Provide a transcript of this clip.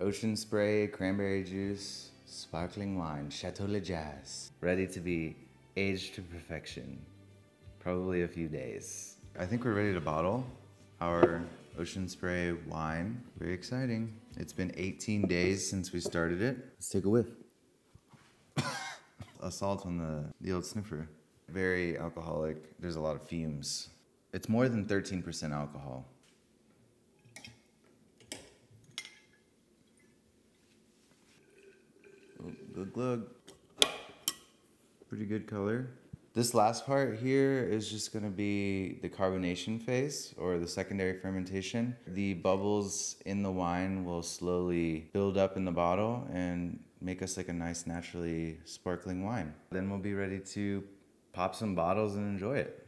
Ocean Spray, cranberry juice, sparkling wine, Chateau Le Jazz. Ready to be aged to perfection. Probably a few days. I think we're ready to bottle our Ocean Spray wine. Very exciting. It's been 18 days since we started it. Let's take a whiff. Assault on the old sniffer. Very alcoholic. There's a lot of fumes. It's more than 13% alcohol. Good glug. Pretty good color. This last part here is just gonna be the carbonation phase, or the secondary fermentation. The bubbles in the wine will slowly build up in the bottle and make us like a nice, naturally sparkling wine. Then we'll be ready to pop some bottles and enjoy it.